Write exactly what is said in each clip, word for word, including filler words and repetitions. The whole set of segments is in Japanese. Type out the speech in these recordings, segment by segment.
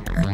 You.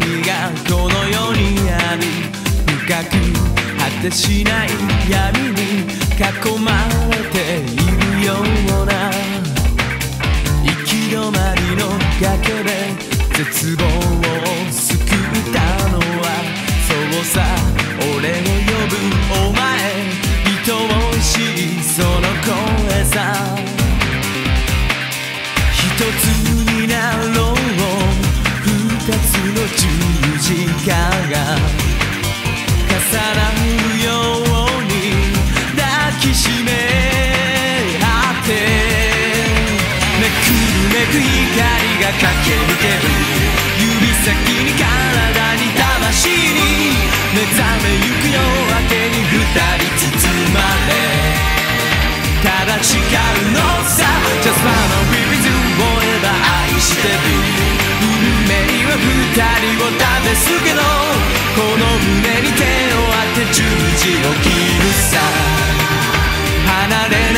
君がこの世にあり、深く果てしない闇に囲まれているような、行き止まりの崖で絶望を救ったのはそうさ、俺を呼ぶお前、愛おしいその声さ、一つになろう二つの十字架が重なるように抱きしめ合って、めくるめく光が駆け抜ける、指先に体に魂に目覚めゆく夜明けに二人包まれ、ただ誓うのさ、 Just wanna be with you forever、 愛してる、運命は二人を試すけど、この胸に手を当て十字を切るさ、離れない